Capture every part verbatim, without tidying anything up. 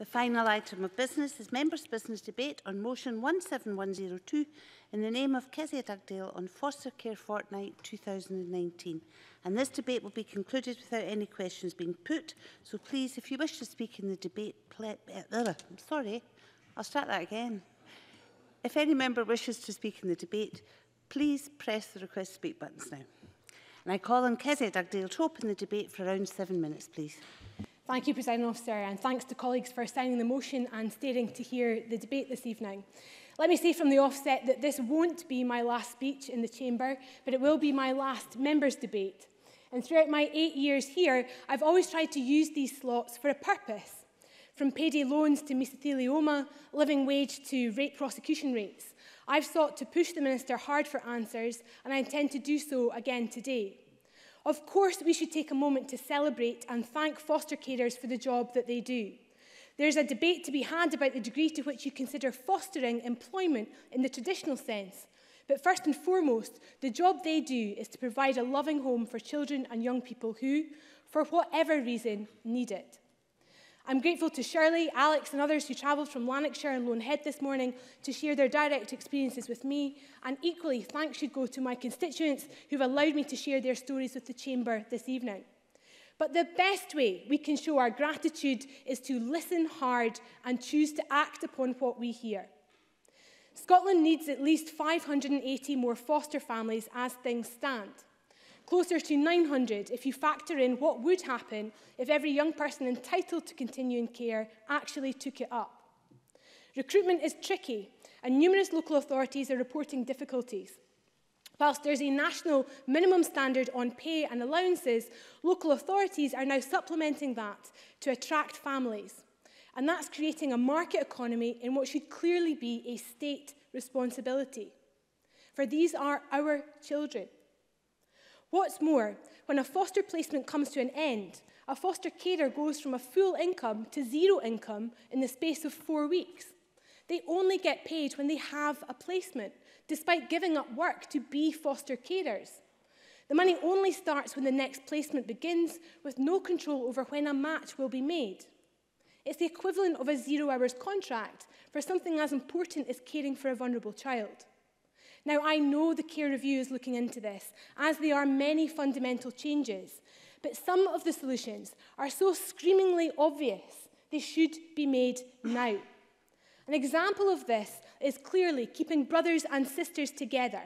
The final item of business is Members' Business Debate on Motion one seven one zero two in the name of Kezia Dugdale on Foster Care Fortnight two thousand nineteen. And this debate will be concluded without any questions being put. So please, if you wish to speak in the debate, ple uh, I'm sorry, I'll start that again. If any member wishes to speak in the debate, please press the request to speak buttons now. And I call on Kezia Dugdale to open the debate for around seven minutes, please. Thank you, Presiding Officer, and thanks to colleagues for signing the motion and staring to hear the debate this evening. Let me say from the offset that this won't be my last speech in the Chamber, but it will be my last members' debate. And throughout my eight years here, I've always tried to use these slots for a purpose. From payday loans to mesothelioma, living wage to rape prosecution rates, I've sought to push the Minister hard for answers, and I intend to do so again today. Of course, we should take a moment to celebrate and thank foster carers for the job that they do. There's a debate to be had about the degree to which you consider fostering employment in the traditional sense. But first and foremost, the job they do is to provide a loving home for children and young people who, for whatever reason, need it. I'm grateful to Shirley, Alex and others who travelled from Lanarkshire and Lonehead this morning to share their direct experiences with me, and equally thanks should go to my constituents who have allowed me to share their stories with the Chamber this evening. But the best way we can show our gratitude is to listen hard and choose to act upon what we hear. Scotland needs at least five hundred and eighty more foster families as things stand. Closer to nine hundred if you factor in what would happen if every young person entitled to continuing care actually took it up. Recruitment is tricky, and numerous local authorities are reporting difficulties. Whilst there's a national minimum standard on pay and allowances, local authorities are now supplementing that to attract families. And that's creating a market economy in what should clearly be a state responsibility. For these are our children. What's more, when a foster placement comes to an end, a foster carer goes from a full income to zero income in the space of four weeks. They only get paid when they have a placement, despite giving up work to be foster carers. The money only starts when the next placement begins, with no control over when a match will be made. It's the equivalent of a zero hours contract for something as important as caring for a vulnerable child. Now, I know the CARE Review is looking into this, as there are many fundamental changes, but some of the solutions are so screamingly obvious they should be made now. An example of this is clearly keeping brothers and sisters together.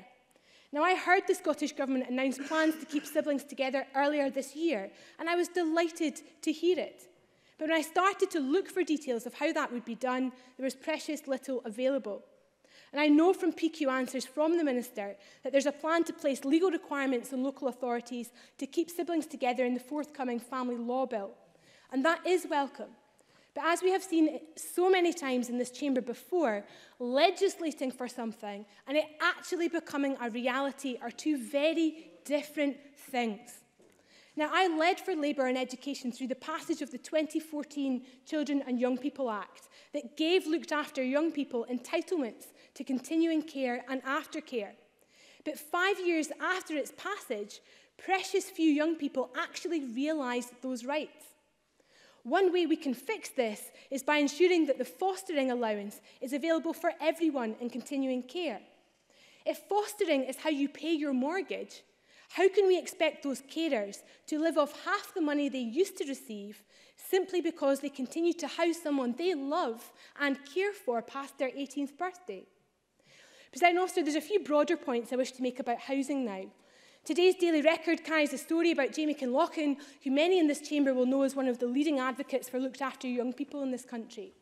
Now, I heard the Scottish Government announce plans to keep siblings together earlier this year, and I was delighted to hear it. But when I started to look for details of how that would be done, there was precious little available. And I know from P Q answers from the Minister that there's a plan to place legal requirements on local authorities to keep siblings together in the forthcoming Family Law Bill. And that is welcome. But as we have seen so many times in this Chamber before, legislating for something and it actually becoming a reality are two very different things. Now, I led for Labour and Education through the passage of the twenty fourteen Children and Young People Act that gave looked-after young people entitlements to continuing care and aftercare. But five years after its passage, precious few young people actually realised those rights. One way we can fix this is by ensuring that the fostering allowance is available for everyone in continuing care. If fostering is how you pay your mortgage, how can we expect those carers to live off half the money they used to receive simply because they continue to house someone they love and care for past their eighteenth birthday? Presiding Officer, there's a few broader points I wish to make about housing now. Today's Daily Record carries a story about Jamie Kinlochan, who many in this Chamber will know as one of the leading advocates for looked-after young people in this country.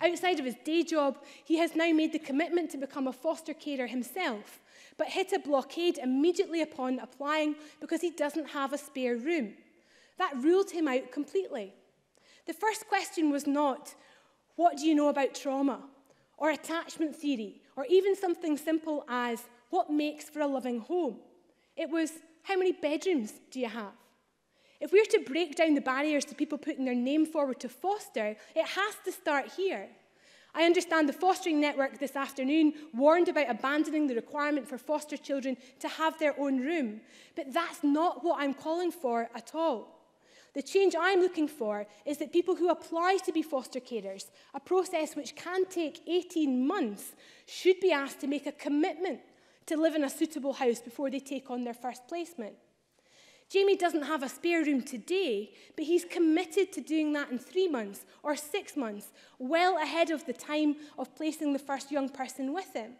Outside of his day job, he has now made the commitment to become a foster carer himself, but hit a blockade immediately upon applying because he doesn't have a spare room. That ruled him out completely. The first question was not, what do you know about trauma, or attachment theory, or even something simple as, what makes for a loving home? It was, how many bedrooms do you have? If we're to break down the barriers to people putting their name forward to foster, it has to start here. I understand the Fostering Network this afternoon warned about abandoning the requirement for foster children to have their own room, but that's not what I'm calling for at all. The change I'm looking for is that people who apply to be foster carers, a process which can take eighteen months, should be asked to make a commitment to live in a suitable house before they take on their first placement. Jamie doesn't have a spare room today, but he's committed to doing that in three months or six months, well ahead of the time of placing the first young person with him.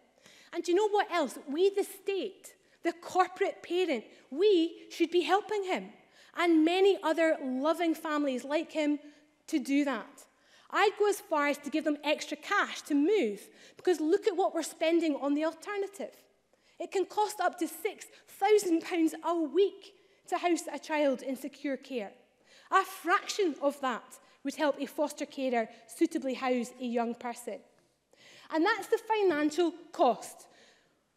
And do you know what else? We, the state, the corporate parent, we should be helping him and many other loving families like him to do that. I'd go as far as to give them extra cash to move, because look at what we're spending on the alternative. It can cost up to six thousand pounds a week to house a child in secure care. A fraction of that would help a foster carer suitably house a young person. And that's the financial cost,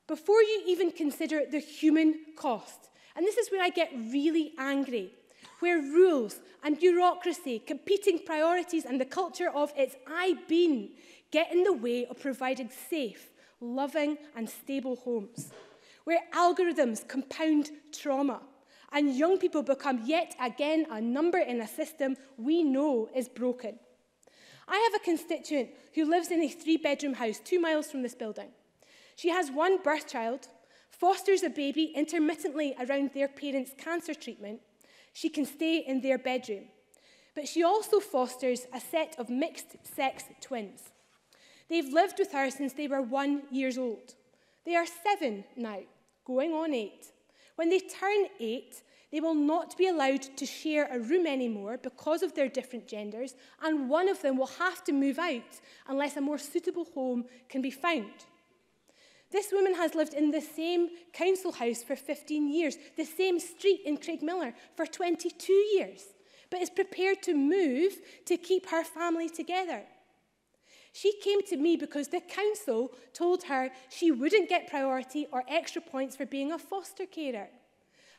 before you even consider the human cost. And this is where I get really angry, where rules and bureaucracy, competing priorities and the culture of it's I been get in the way of providing safe, loving and stable homes, where algorithms compound trauma and young people become yet again a number in a system we know is broken. I have a constituent who lives in a three-bedroom house two miles from this building. She has one birth child, fosters a baby intermittently around their parents' cancer treatment. She can stay in their bedroom. But she also fosters a set of mixed-sex twins. They've lived with her since they were one year old. They are seven now, going on eight. When they turn eight, they will not be allowed to share a room anymore because of their different genders, and one of them will have to move out unless a more suitable home can be found. This woman has lived in the same council house for fifteen years, the same street in Craigmiller for twenty-two years, but is prepared to move to keep her family together. She came to me because the council told her she wouldn't get priority or extra points for being a foster carer.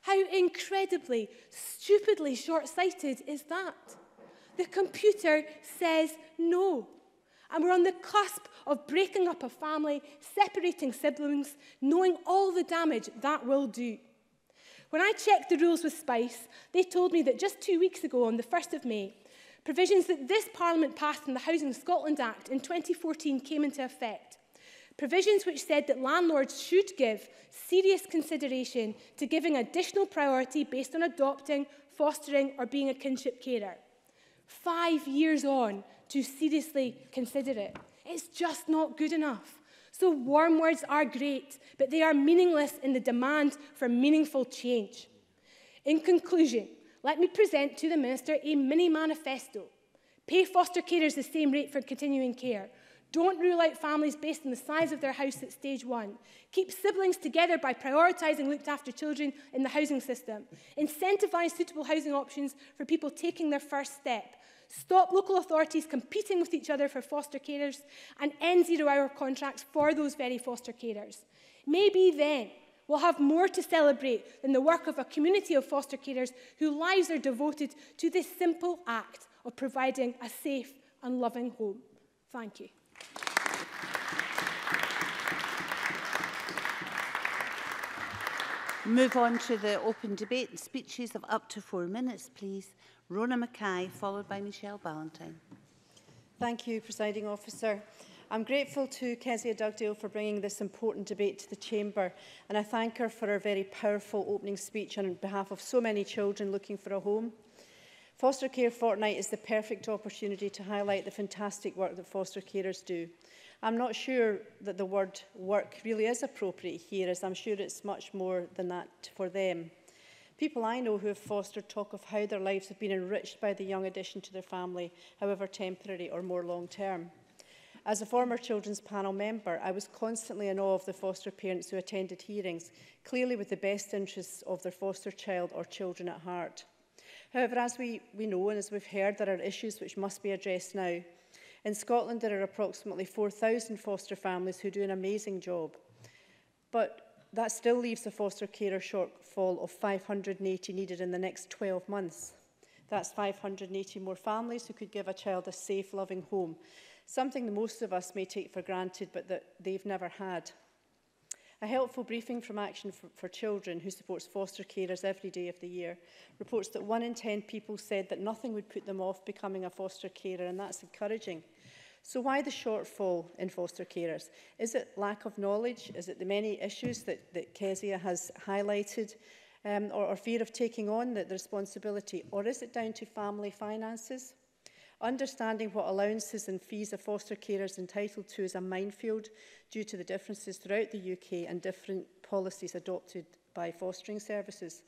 How incredibly, stupidly short-sighted is that? The computer says no. And we're on the cusp of breaking up a family, separating siblings, knowing all the damage that will do. When I checked the rules with SPICE, they told me that just two weeks ago, on the first of May, provisions that this Parliament passed in the Housing Scotland Act in twenty fourteen came into effect. Provisions which said that landlords should give serious consideration to giving additional priority based on adopting, fostering or being a kinship carer. Five years on to seriously consider it. It's just not good enough. So warm words are great, but they are meaningless in the demand for meaningful change. In conclusion, let me present to the Minister a mini-manifesto. Pay foster carers the same rate for continuing care. Don't rule out families based on the size of their house at stage one. Keep siblings together by prioritising looked-after children in the housing system. Incentivise suitable housing options for people taking their first step. Stop local authorities competing with each other for foster carers, and end zero-hour contracts for those very foster carers. Maybe then we'll have more to celebrate than the work of a community of foster carers whose lives are devoted to this simple act of providing a safe and loving home. Thank you. Move on to the open debate and speeches of up to four minutes, please. Rona Mackay, followed by Michelle Ballantyne. Thank you, Presiding Officer. I'm grateful to Kezia Dugdale for bringing this important debate to the Chamber, and I thank her for her very powerful opening speech on behalf of so many children looking for a home. Foster Care Fortnight is the perfect opportunity to highlight the fantastic work that foster carers do. I'm not sure that the word work really is appropriate here, as I'm sure it's much more than that for them. People I know who have fostered talk of how their lives have been enriched by the young addition to their family, however temporary or more long-term. As a former children's panel member, I was constantly in awe of the foster parents who attended hearings, clearly with the best interests of their foster child or children at heart. However, as we, we know and as we've heard, there are issues which must be addressed now. In Scotland, there are approximately four thousand foster families who do an amazing job. But that still leaves a foster carer shortfall of five hundred and eighty needed in the next twelve months. That's five hundred and eighty more families who could give a child a safe, loving home. Something that most of us may take for granted, but that they've never had. A helpful briefing from Action for, for Children, who supports foster carers every day of the year, reports that one in ten people said that nothing would put them off becoming a foster carer, and that's encouraging. So why the shortfall in foster carers? Is it lack of knowledge? Is it the many issues that, that Kezia has highlighted, um, or, or fear of taking on the, the responsibility? Or is it down to family finances? Understanding what allowances and fees a foster carer is entitled to is a minefield due to the differences throughout the U K and different policies adopted by fostering services.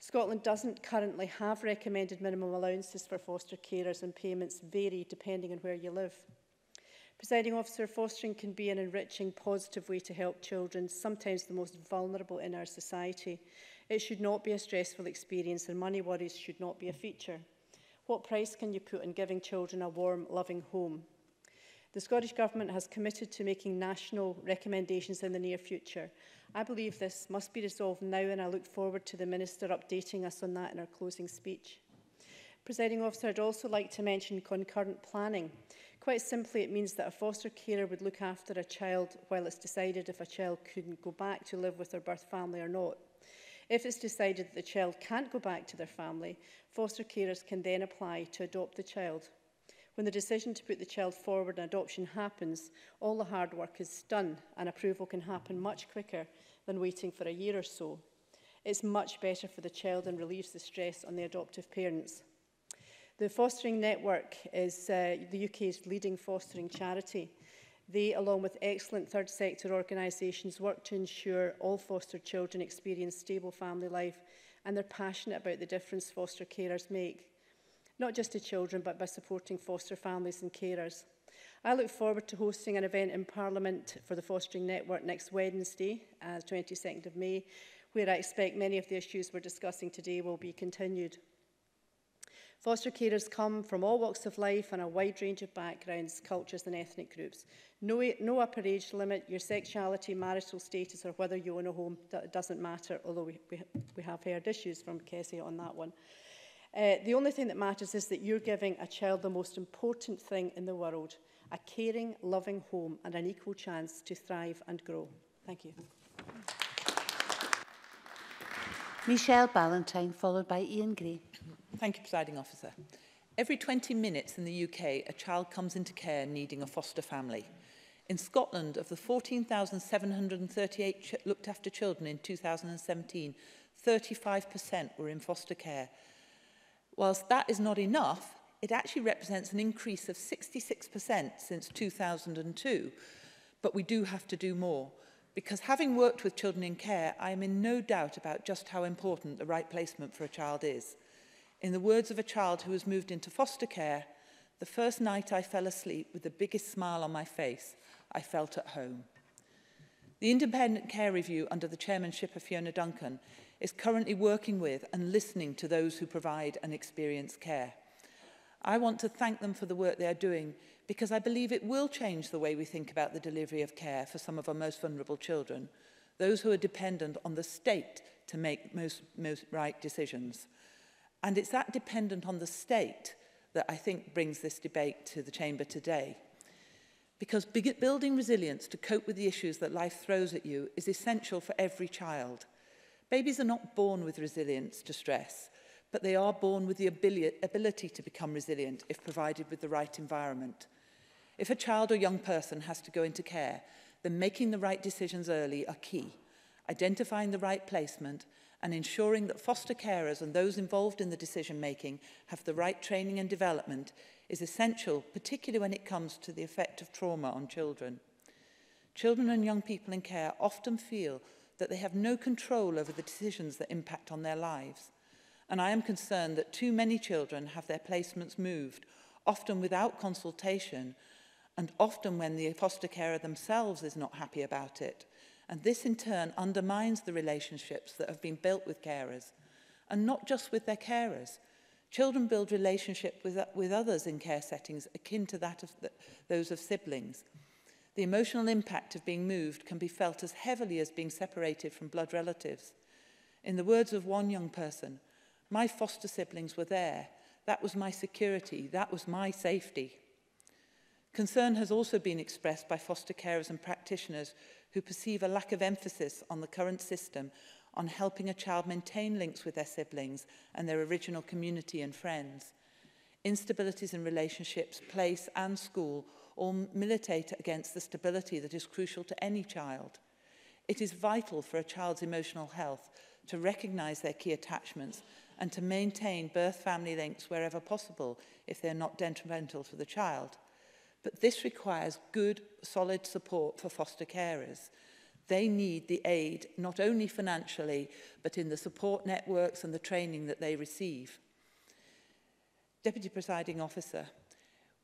Scotland doesn't currently have recommended minimum allowances for foster carers, and payments vary depending on where you live. Presiding Officer, fostering can be an enriching, positive way to help children, sometimes the most vulnerable in our society. It should not be a stressful experience, and money worries should not be a feature. What price can you put on giving children a warm, loving home? The Scottish Government has committed to making national recommendations in the near future. I believe this must be resolved now, and I look forward to the Minister updating us on that in her closing speech. Presiding Officer, I'd also like to mention concurrent planning. Quite simply, it means that a foster carer would look after a child while it's decided if a child couldn't go back to live with their birth family or not. If it's decided that the child can't go back to their family, foster carers can then apply to adopt the child. When the decision to put the child forward in adoption happens, all the hard work is done, and approval can happen much quicker than waiting for a year or so. It's much better for the child and relieves the stress on the adoptive parents. The Fostering Network is uh, the U K's leading fostering charity. They, along with excellent third sector organisations, work to ensure all foster children experience stable family life, and they're passionate about the difference foster carers make, not just to children, but by supporting foster families and carers. I look forward to hosting an event in Parliament for the Fostering Network next Wednesday, uh, twenty-second of May, where I expect many of the issues we're discussing today will be continued. Foster carers come from all walks of life and a wide range of backgrounds, cultures and ethnic groups. No, no upper age limit, your sexuality, marital status or whether you own a home doesn't matter, although we, we, we have heard issues from Kezia on that one. Uh, the only thing that matters is that you're giving a child the most important thing in the world, a caring, loving home and an equal chance to thrive and grow. Thank you. Michelle Ballantyne, followed by Ian Gray. Thank you, Presiding Officer. Every twenty minutes in the U K, a child comes into care needing a foster family. In Scotland, of the fourteen thousand seven hundred thirty-eight ch looked after children in two thousand seventeen, thirty-five percent were in foster care. Whilst that is not enough, it actually represents an increase of sixty-six percent since two thousand two. But we do have to do more, because having worked with children in care, I am in no doubt about just how important the right placement for a child is. In the words of a child who was moved into foster care, the first night I fell asleep with the biggest smile on my face, I felt at home. The Independent Care Review, under the chairmanship of Fiona Duncan, is currently working with and listening to those who provide and experience care. I want to thank them for the work they are doing, because I believe it will change the way we think about the delivery of care for some of our most vulnerable children, those who are dependent on the state to make most, most right decisions. And it's that dependent on the state that I think brings this debate to the Chamber today. Because building resilience to cope with the issues that life throws at you is essential for every child. Babies are not born with resilience to stress, but they are born with the ability to become resilient if provided with the right environment. If a child or young person has to go into care, then making the right decisions early are key. Identifying the right placement and ensuring that foster carers and those involved in the decision-making have the right training and development is essential, particularly when it comes to the effect of trauma on children. Children and young people in care often feel that they have no control over the decisions that impact on their lives. And I am concerned that too many children have their placements moved, often without consultation, and often when the foster carer themselves is not happy about it. And this in turn undermines the relationships that have been built with carers, and not just with their carers. Children build relationships with, with others in care settings akin to that of the, those of siblings. The emotional impact of being moved can be felt as heavily as being separated from blood relatives. In the words of one young person, "My foster siblings were there. That was my security. That was my safety." Concern has also been expressed by foster carers and practitioners who perceive a lack of emphasis on the current system on helping a child maintain links with their siblings and their original community and friends. Instabilities in relationships, place and school all militate against the stability that is crucial to any child. It is vital for a child's emotional health to recognise their key attachments and to maintain birth-family links wherever possible if they're not detrimental to the child. But this requires good, solid support for foster carers. They need the aid, not only financially, but in the support networks and the training that they receive. Deputy Presiding Officer,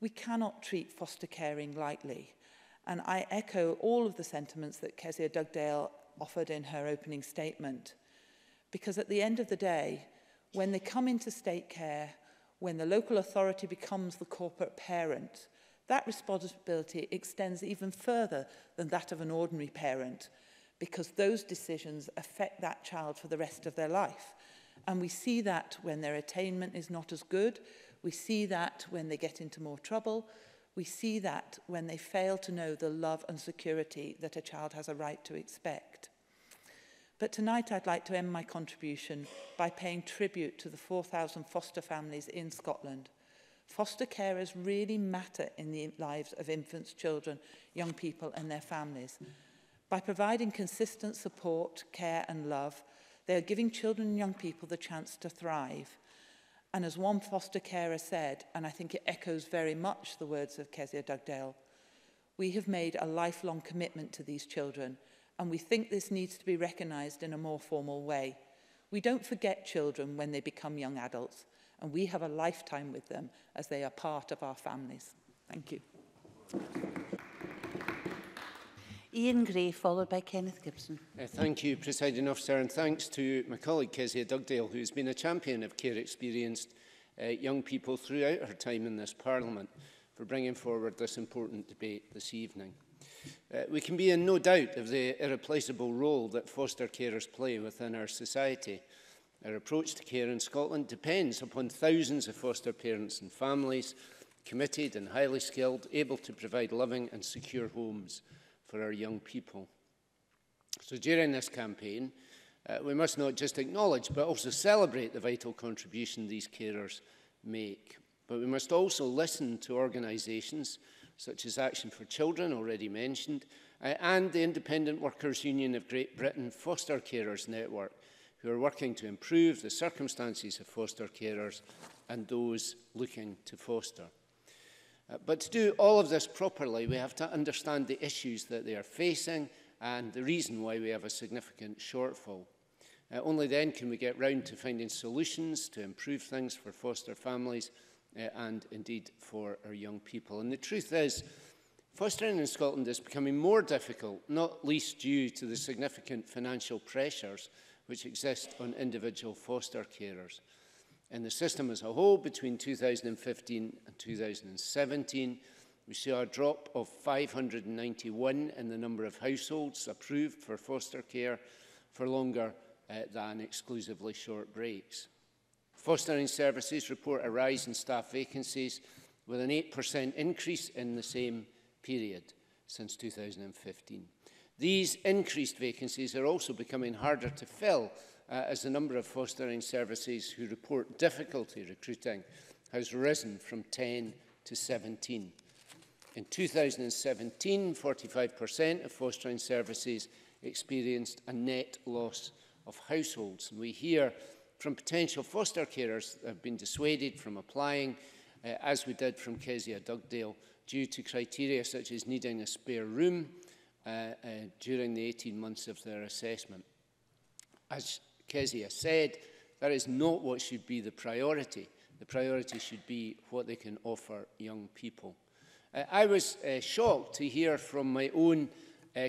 we cannot treat foster caring lightly, and I echo all of the sentiments that Kezia Dugdale offered in her opening statement. Because at the end of the day, when they come into state care, when the local authority becomes the corporate parent, that responsibility extends even further than that of an ordinary parent, because those decisions affect that child for the rest of their life. And we see that when their attainment is not as good, we see that when they get into more trouble, we see that when they fail to know the love and security that a child has a right to expect. But tonight I'd like to end my contribution by paying tribute to the four thousand foster families in Scotland. Foster carers really matter in the lives of infants, children, young people and their families. By providing consistent support, care and love, they are giving children and young people the chance to thrive. And as one foster carer said, and I think it echoes very much the words of Kezia Dugdale, we have made a lifelong commitment to these children, and we think this needs to be recognised in a more formal way. We don't forget children when they become young adults, and we have a lifetime with them as they are part of our families. Thank you. Ian Gray, followed by Kenneth Gibson. Uh, thank you, Presiding Officer, and thanks to my colleague Kezia Dugdale, who has been a champion of care-experienced uh, young people throughout her time in this Parliament, for bringing forward this important debate this evening. Uh, we can be in no doubt of the irreplaceable role that foster carers play within our society. Our approach to care in Scotland depends upon thousands of foster parents and families, committed and highly skilled, able to provide loving and secure homes for our young people. So during this campaign, uh, we must not just acknowledge but also celebrate the vital contribution these carers make. But we must also listen to organisations such as Action for Children, already mentioned, uh, and the Independent Workers' Union of Great Britain Foster Carers Network, who are working to improve the circumstances of foster carers and those looking to foster. Uh, but to do all of this properly, we have to understand the issues that they are facing and the reason why we have a significant shortfall. Uh, only then can we get round to finding solutions to improve things for foster families uh, and indeed for our young people. And the truth is, fostering in Scotland is becoming more difficult, not least due to the significant financial pressures which exist on individual foster carers. In the system as a whole, between two thousand fifteen and two thousand seventeen, we saw a drop of five hundred ninety-one in the number of households approved for foster care for longer uh, than exclusively short breaks. Fostering services report a rise in staff vacancies with an eight percent increase in the same period since two thousand fifteen. These increased vacancies are also becoming harder to fill uh, as the number of fostering services who report difficulty recruiting has risen from ten to seventeen. In two thousand seventeen, forty-five percent of fostering services experienced a net loss of households. And we hear from potential foster carers that have been dissuaded from applying, uh, as we did from Kezia Dugdale, due to criteria such as needing a spare room, Uh, uh, during the eighteen months of their assessment. As Kezia said, that is not what should be the priority. The priority should be what they can offer young people. Uh, I was uh, shocked to hear from my own uh,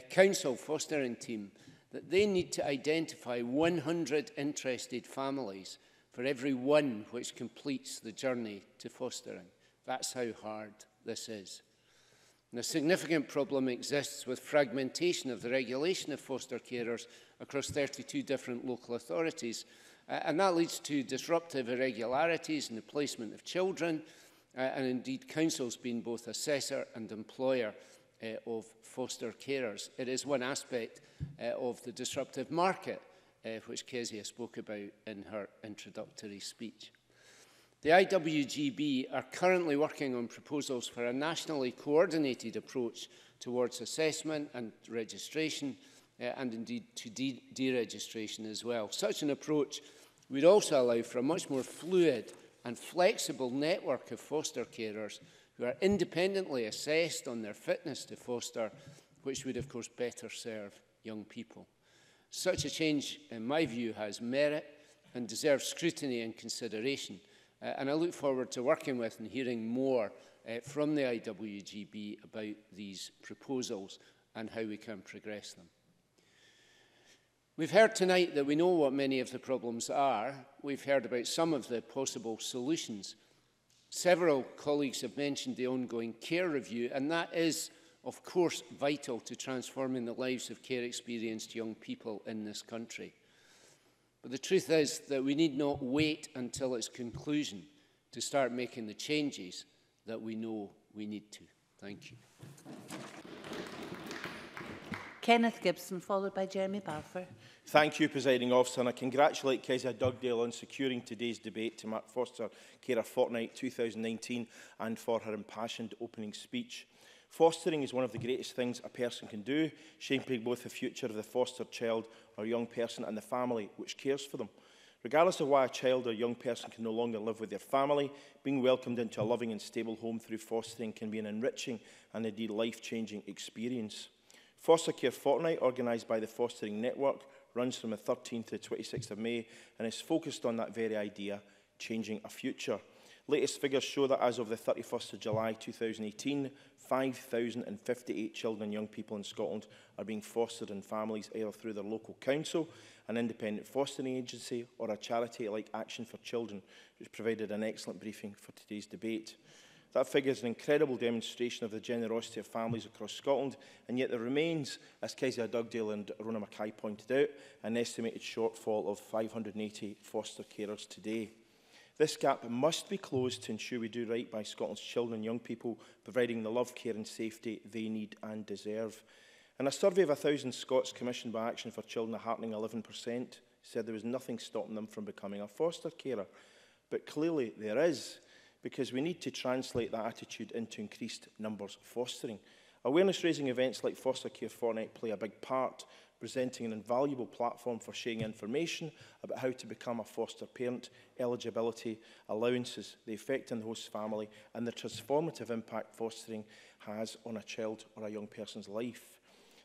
council fostering team that they need to identify one hundred interested families for every one which completes the journey to fostering. That's how hard this is. And a significant problem exists with fragmentation of the regulation of foster carers across thirty-two different local authorities, uh, and that leads to disruptive irregularities in the placement of children uh, and indeed Council's been both assessor and employer uh, of foster carers. It is one aspect uh, of the disruptive market uh, which Kezia spoke about in her introductory speech. The I W G B are currently working on proposals for a nationally coordinated approach towards assessment and registration, uh, and indeed to de deregistration as well. Such an approach would also allow for a much more fluid and flexible network of foster carers who are independently assessed on their fitness to foster, which would, of course, better serve young people. Such a change, in my view, has merit and deserves scrutiny and consideration. Uh, and I look forward to working with and hearing more uh, from the I W G B about these proposals and how we can progress them. We've heard tonight that we know what many of the problems are. We've heard about some of the possible solutions. Several colleagues have mentioned the ongoing CARE Review, and that is, of course, vital to transforming the lives of care-experienced young people in this country. But the truth is that we need not wait until its conclusion to start making the changes that we know we need to. Thank you. Kenneth Gibson, followed by Jeremy Balfour. Thank you, Presiding Officer, and I congratulate Kezia Dugdale on securing today's debate to mark Foster Carer Fortnight two thousand nineteen and for her impassioned opening speech. Fostering is one of the greatest things a person can do, shaping both the future of the foster child or young person and the family which cares for them. Regardless of why a child or young person can no longer live with their family, being welcomed into a loving and stable home through fostering can be an enriching and indeed life-changing experience. Foster Care Fortnight, organised by the Fostering Network, runs from the thirteenth to the twenty-sixth of May and is focused on that very idea, changing a future. Latest figures show that as of the thirty-first of July two thousand eighteen, five thousand fifty-eight children and young people in Scotland are being fostered in families either through their local council, an independent fostering agency or a charity like Action for Children, which provided an excellent briefing for today's debate. That figure is an incredible demonstration of the generosity of families across Scotland, and yet there remains, as Kezia Dugdale and Rona Mackay pointed out, an estimated shortfall of five hundred and eighty foster carers today. This gap must be closed to ensure we do right by Scotland's children and young people, providing the love, care and safety they need and deserve. In a survey of one thousand Scots commissioned by Action for Children, a heartening eleven percent said there was nothing stopping them from becoming a foster carer. But clearly there is, because we need to translate that attitude into increased numbers of fostering. Awareness-raising events like Foster Care Fortnight play a big part, presenting an invaluable platform for sharing information about how to become a foster parent, eligibility, allowances, the effect on the host family, and the transformative impact fostering has on a child or a young person's life.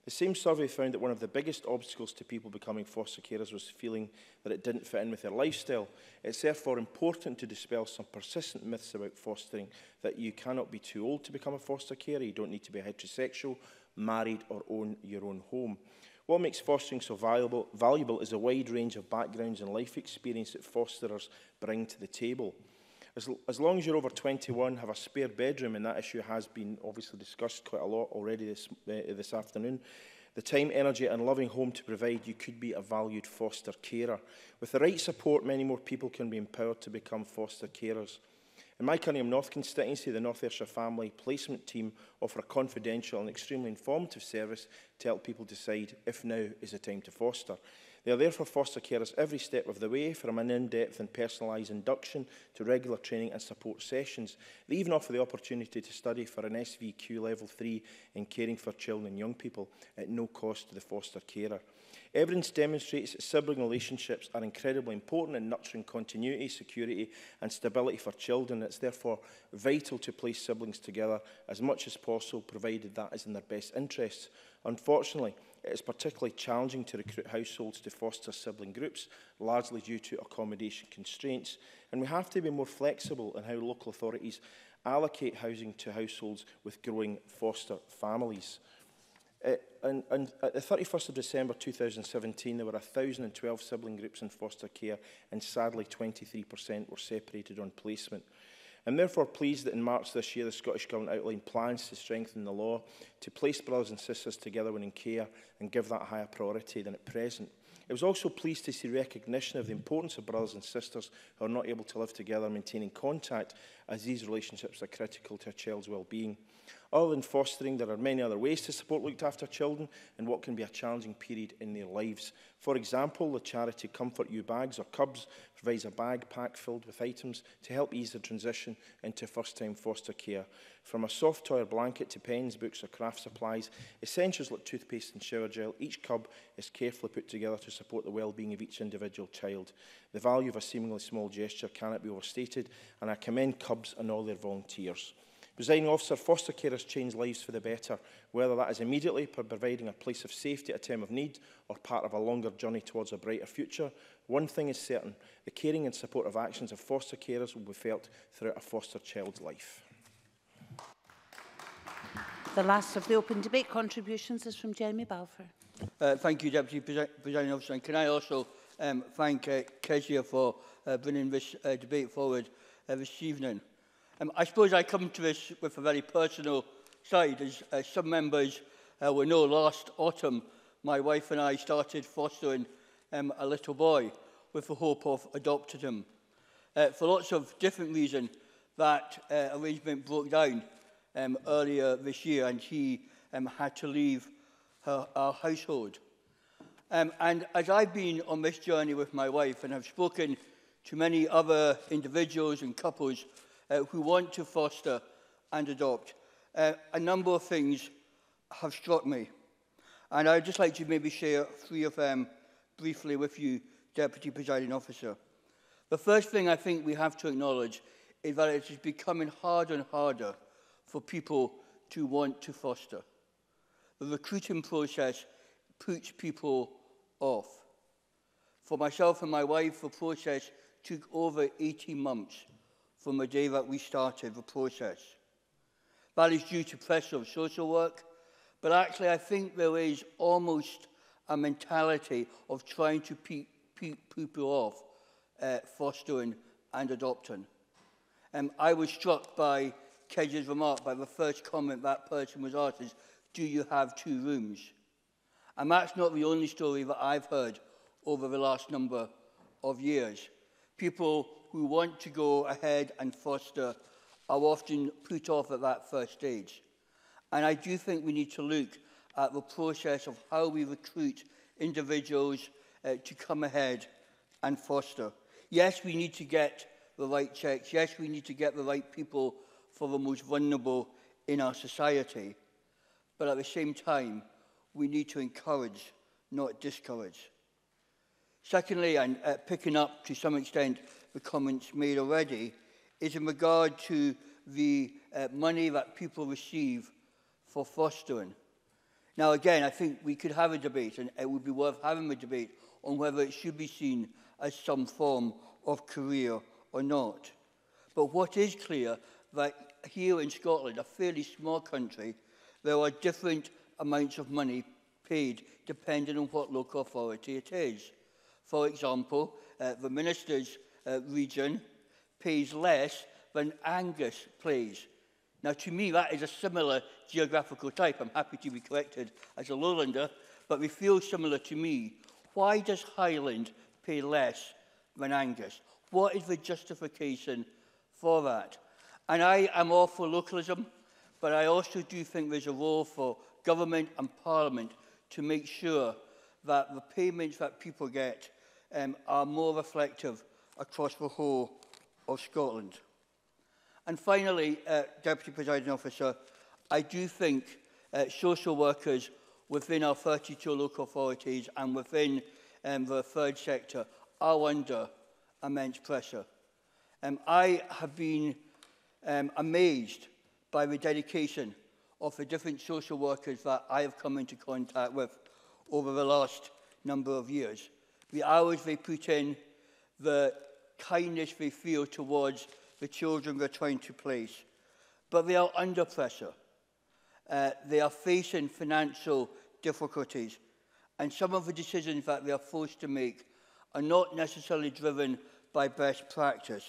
The same survey found that one of the biggest obstacles to people becoming foster carers was feeling that it didn't fit in with their lifestyle. It's therefore important to dispel some persistent myths about fostering, that you cannot be too old to become a foster carer, you don't need to be heterosexual, married or own your own home. What makes fostering so valuable, valuable is a wide range of backgrounds and life experience that fosterers bring to the table. As, as long as you're over twenty-one, have a spare bedroom, and that issue has been obviously discussed quite a lot already this, uh, this afternoon, the time, energy and loving home to provide, you could be a valued foster carer. With the right support, many more people can be empowered to become foster carers. In my Cunningham North constituency, the North Ayrshire Family Placement Team offer a confidential and extremely informative service to help people decide if now is the time to foster. They are there for foster carers every step of the way, from an in-depth and personalised induction to regular training and support sessions. They even offer the opportunity to study for an S V Q Level three in caring for children and young people at no cost to the foster carer. Evidence demonstrates that sibling relationships are incredibly important in nurturing continuity, security and stability for children. It's therefore vital to place siblings together as much as possible, provided that is in their best interests. Unfortunately, it is particularly challenging to recruit households to foster sibling groups, largely due to accommodation constraints, and we have to be more flexible in how local authorities allocate housing to households with growing foster families. Uh, and, and at the thirty-first of December two thousand seventeen, there were one thousand and twelve sibling groups in foster care, and sadly twenty-three percent were separated on placement. I'm therefore pleased that in March this year, the Scottish Government outlined plans to strengthen the law to place brothers and sisters together when in care and give that a higher priority than at present. I was also pleased to see recognition of the importance of brothers and sisters who are not able to live together and maintaining contact, as these relationships are critical to a child's well-being. Other than fostering, there are many other ways to support looked after children in what can be a challenging period in their lives. For example, the charity Comfort You Bags, or Cubs, provides a bag pack filled with items to help ease the transition into first-time foster care. From a soft toy or blanket to pens, books or craft supplies, essentials like toothpaste and shower gel, each cub is carefully put together to support the well-being of each individual child. The value of a seemingly small gesture cannot be overstated, and I commend Cubs and all their volunteers. Presiding Officer, foster care has changed lives for the better, whether that is immediately by providing a place of safety at a time of need or part of a longer journey towards a brighter future. One thing is certain, the caring and supportive actions of foster carers will be felt throughout a foster child's life. The last of the open debate contributions is from Jeremy Balfour. Uh, thank you, Deputy Presiding Officer. And can I also um, thank uh, Kezia for uh, bringing this uh, debate forward uh, this evening. Um, I suppose I come to this with a very personal side. As uh, some members uh, will know, last autumn, my wife and I started fostering um, a little boy with the hope of adopting him. Uh, for lots of different reasons, that uh, arrangement broke down um, earlier this year, and he um, had to leave her, our household. Um, and as I've been on this journey with my wife and have spoken to many other individuals and couples Uh, who want to foster and adopt, uh, a number of things have struck me. And I'd just like to maybe share three of them briefly with you, Deputy Presiding Officer. The first thing I think we have to acknowledge is that it is becoming harder and harder for people to want to foster. The recruiting process puts people off. For myself and my wife, the process took over eighteen months. From the day that we started the process. That is due to pressure of social work, but actually I think there is almost a mentality of trying to pe pe people off uh, fostering and adopting. Um, I was struck by Kezia's remark, by the first comment that person was asked is, do you have two rooms? And that's not the only story that I've heard over the last number of years. People who want to go ahead and foster are often put off at that first stage. And I do think we need to look at the process of how we recruit individuals uh, to come ahead and foster. Yes, we need to get the right checks. Yes, we need to get the right people for the most vulnerable in our society. But at the same time, we need to encourage, not discourage. Secondly, and uh, picking up to some extent the comments made already, is in regard to the uh, money that people receive for fostering. Now again, I think we could have a debate, and it would be worth having a debate on whether it should be seen as some form of career or not. But what is clear, that here in Scotland, a fairly small country, there are different amounts of money paid depending on what local authority it is. For example, uh, the minister's uh, region pays less than Angus plays. Now, to me, that is a similar geographical type. I'm happy to be corrected as a lowlander, but we feel similar to me. Why does Highland pay less than Angus? What is the justification for that? And I am all for localism, but I also do think there's a role for government and parliament to make sure that the payments that people get Um, are more reflective across the whole of Scotland. And finally, uh, Deputy Presiding Officer, I do think uh, social workers within our thirty-two local authorities and within um, the third sector are under immense pressure. Um, I have been um, amazed by the dedication of the different social workers that I have come into contact with over the last number of years. The hours they put in, the kindness they feel towards the children they're trying to place. But they are under pressure. Uh, they are facing financial difficulties. And some of the decisions that they are forced to make are not necessarily driven by best practice,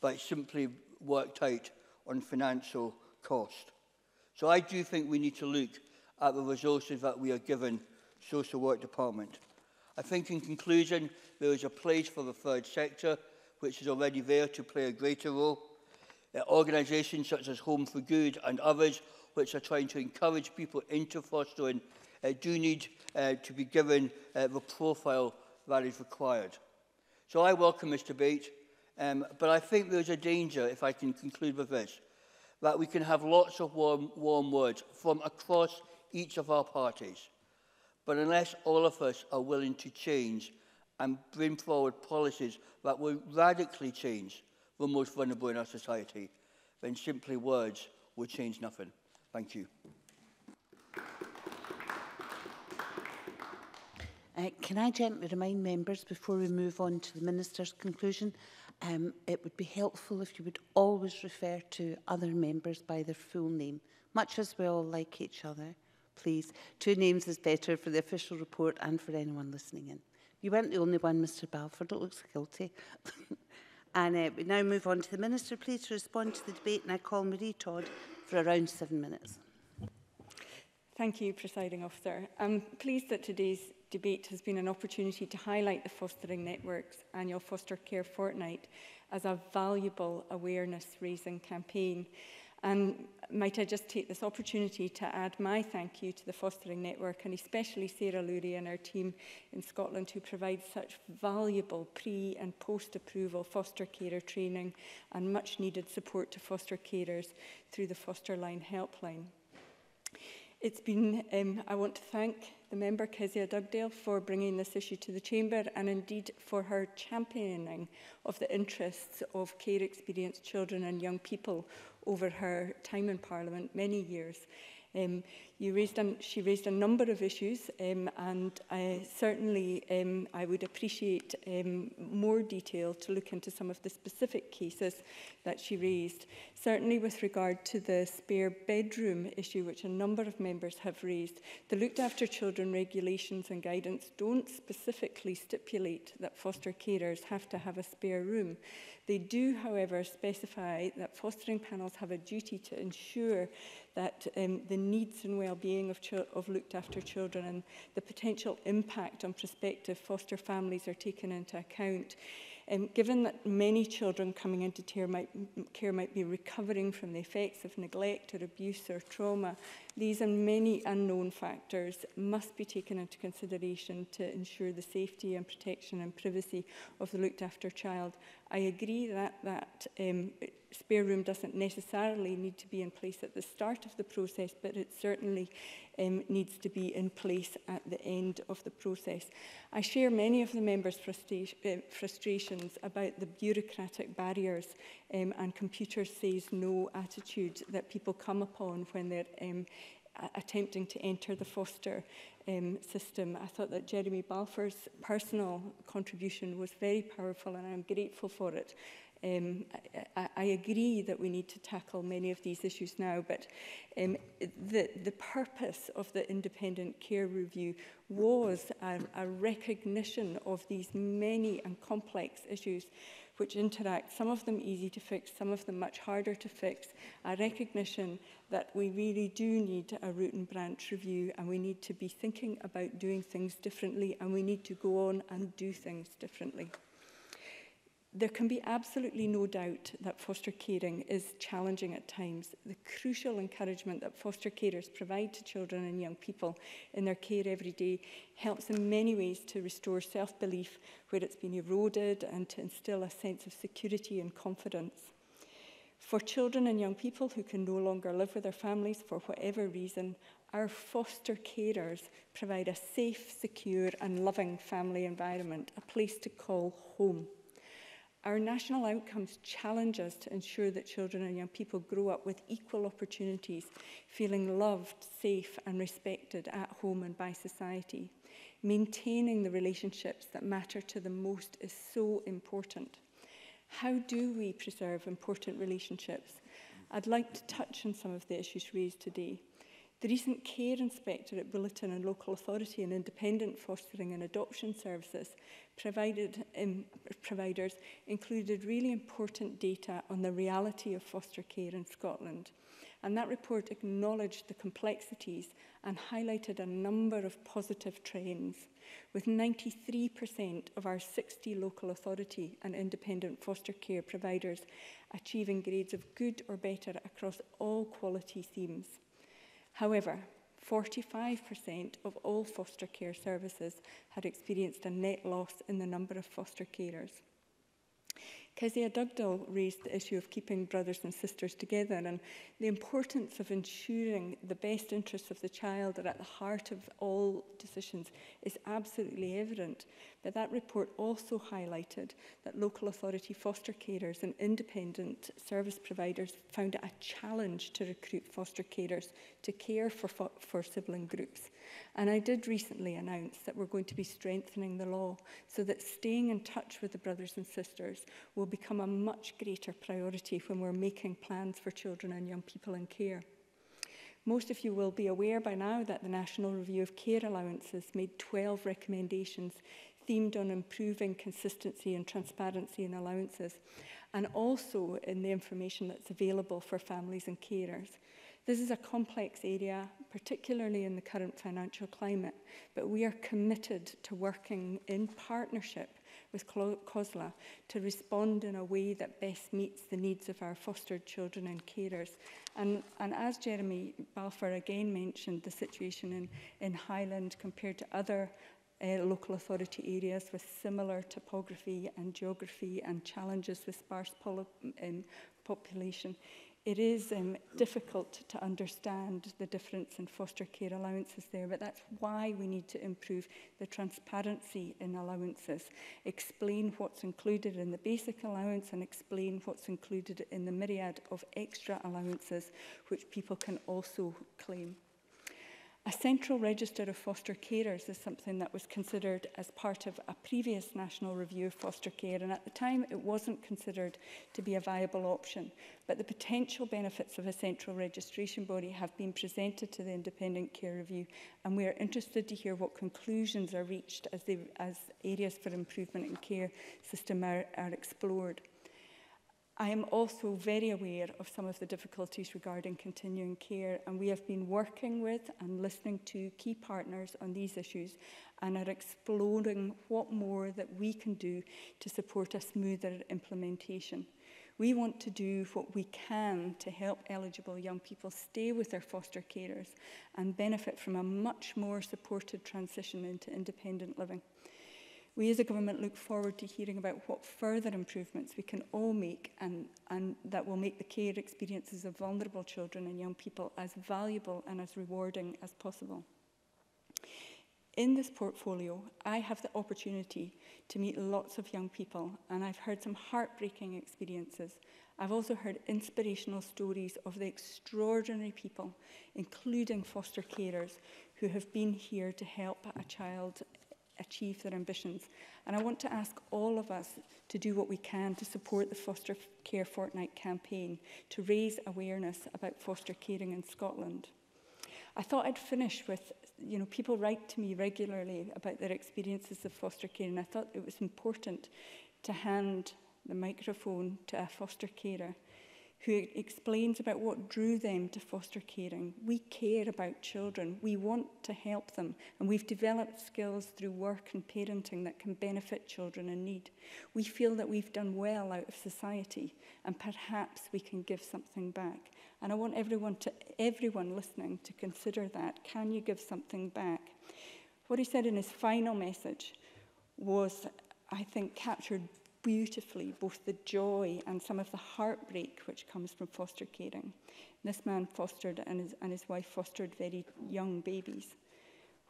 but simply worked out on financial cost. So I do think we need to look at the resources that we are given social work department. I think in conclusion, there is a place for the third sector, which is already there to play a greater role. There are organisations such as Home for Good and others, which are trying to encourage people into fostering, uh, do need uh, to be given uh, the profile that is required. So I welcome this debate, um, but I think there is a danger, if I can conclude with this, that we can have lots of warm, warm words from across each of our parties. But unless all of us are willing to change and bring forward policies that will radically change the most vulnerable in our society, then simply words will change nothing. Thank you. Uh, can I gently remind members, before we move on to the Minister's conclusion, um, it would be helpful if you would always refer to other members by their full name, much as we all like each other. Please, two names is better for the official report and for anyone listening in. You weren't the only one, Mr Balfour. It looks guilty. And uh, we now move on to the Minister, please, to respond to the debate. And I call Marie Todd for around seven minutes. Thank you, Presiding Officer. I'm pleased that today's debate has been an opportunity to highlight the Fostering Network's annual Foster Care Fortnight as a valuable awareness-raising campaign. And might I just take this opportunity to add my thank you to the Fostering Network and especially Sarah Lurie and our team in Scotland, who provide such valuable pre- and post-approval foster carer training and much-needed support to foster carers through the Fosterline helpline. It's been, um, I want to thank the member, Kezia Dugdale, for bringing this issue to the Chamber and indeed for her championing of the interests of care-experienced children and young people over her time in Parliament, many years. Um, you raised a, she raised a number of issues, um, and I certainly um, I would appreciate um, more detail to look into some of the specific cases that she raised. Certainly with regard to the spare bedroom issue, which a number of members have raised, the Looked After Children regulations and guidance don't specifically stipulate that foster carers have to have a spare room. They do, however, specify that fostering panels have a duty to ensure that um, the needs and well-being of, of looked-after children and the potential impact on prospective foster families are taken into account. Um, given that many children coming into care might, care might be recovering from the effects of neglect or abuse or trauma, these and many unknown factors must be taken into consideration to ensure the safety and protection and privacy of the looked-after child. I agree that that um, spare room doesn't necessarily need to be in place at the start of the process, but it certainly um, needs to be in place at the end of the process. I share many of the members' frustra uh, frustrations about the bureaucratic barriers um, and computer says no attitude that people come upon when they're um, attempting to enter the foster um, system. I thought that Jeremy Balfour's personal contribution was very powerful, and I'm grateful for it. Um, I, I agree that we need to tackle many of these issues now, but um, the, the purpose of the Independent Care Review was a, a recognition of these many and complex issues which interact, some of them easy to fix, some of them much harder to fix, a recognition that we really do need a root and branch review, and we need to be thinking about doing things differently, and we need to go on and do things differently. There can be absolutely no doubt that foster caring is challenging at times. The crucial encouragement that foster carers provide to children and young people in their care every day helps in many ways to restore self-belief where it's been eroded and to instill a sense of security and confidence. For children and young people who can no longer live with their families for whatever reason, our foster carers provide a safe, secure and loving family environment, a place to call home. Our national outcomes challenge us to ensure that children and young people grow up with equal opportunities, feeling loved, safe and respected at home and by society. Maintaining the relationships that matter to them most is so important. How do we preserve important relationships? I'd like to touch on some of the issues raised today. The recent Care Inspector at Bulletin and Local Authority and Independent Fostering and Adoption Services provided, um, providers included really important data on the reality of foster care in Scotland. And that report acknowledged the complexities and highlighted a number of positive trends, with ninety-three percent of our sixty local authority and independent foster care providers achieving grades of good or better across all quality themes. However, forty-five percent of all foster care services had experienced a net loss in the number of foster carers. Kezia Dugdale raised the issue of keeping brothers and sisters together and the importance of ensuring the best interests of the child are at the heart of all decisions is absolutely evident. But that report also highlighted that local authority foster carers and independent service providers found it a challenge to recruit foster carers to care for, fo for sibling groups. And I did recently announce that we're going to be strengthening the law so that staying in touch with the brothers and sisters will become a much greater priority when we're making plans for children and young people in care. Most of you will be aware by now that the National Review of Care Allowances made twelve recommendations themed on improving consistency and transparency in allowances, and also in the information that's available for families and carers. This is a complex area, particularly in the current financial climate, but we are committed to working in partnership with COSLA to respond in a way that best meets the needs of our fostered children and carers. And, and as Jeremy Balfour again mentioned, the situation in, in Highland compared to other Uh, local authority areas with similar topography and geography and challenges with sparse pol um, population, it is um, difficult to understand the difference in foster care allowances there, but that's why we need to improve the transparency in allowances, explain what's included in the basic allowance and explain what's included in the myriad of extra allowances which people can also claim. A central register of foster carers is something that was considered as part of a previous National Review of Foster Care, and at the time it wasn't considered to be a viable option, but the potential benefits of a central registration body have been presented to the Independent Care Review, and we are interested to hear what conclusions are reached as, they, as areas for improvement in care system are, are explored. I am also very aware of some of the difficulties regarding continuing care, and we have been working with and listening to key partners on these issues and are exploring what more that we can do to support a smoother implementation. We want to do what we can to help eligible young people stay with their foster carers and benefit from a much more supported transition into independent living. We as a government look forward to hearing about what further improvements we can all make and, and that will make the care experiences of vulnerable children and young people as valuable and as rewarding as possible. In this portfolio, I have the opportunity to meet lots of young people, and I've heard some heartbreaking experiences. I've also heard inspirational stories of the extraordinary people, including foster carers, who have been here to help a child achieve their ambitions. And I want to ask all of us to do what we can to support the Foster Care Fortnight campaign to raise awareness about foster caring in Scotland. I thought I'd finish with, you know, people write to me regularly about their experiences of foster care, and I thought it was important to hand the microphone to a foster carer who explains about what drew them to foster caring. We care about children, we want to help them, and we've developed skills through work and parenting that can benefit children in need. We feel that we've done well out of society, and perhaps we can give something back. And I want everyone, to, everyone listening to consider that. Can you give something back? What he said in his final message was, I think, captured beautifully both the joy and some of the heartbreak which comes from foster caring. This man fostered and his, and his wife fostered very young babies.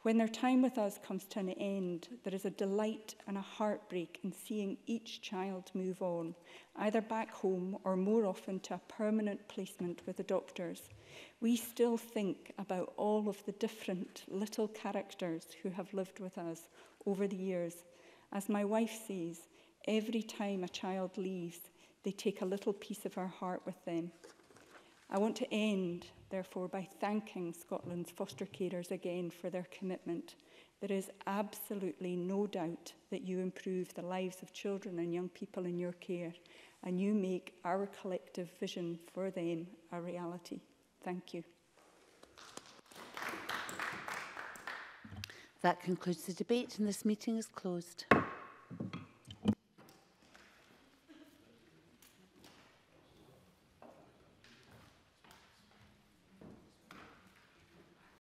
When their time with us comes to an end, there is a delight and a heartbreak in seeing each child move on, either back home or more often to a permanent placement with the doctors. We still think about all of the different little characters who have lived with us over the years. As my wife says, every time a child leaves, they take a little piece of our heart with them. I want to end, therefore, by thanking Scotland's foster carers again for their commitment. There is absolutely no doubt that you improve the lives of children and young people in your care, and you make our collective vision for them a reality. Thank you. That concludes the debate, and this meeting is closed.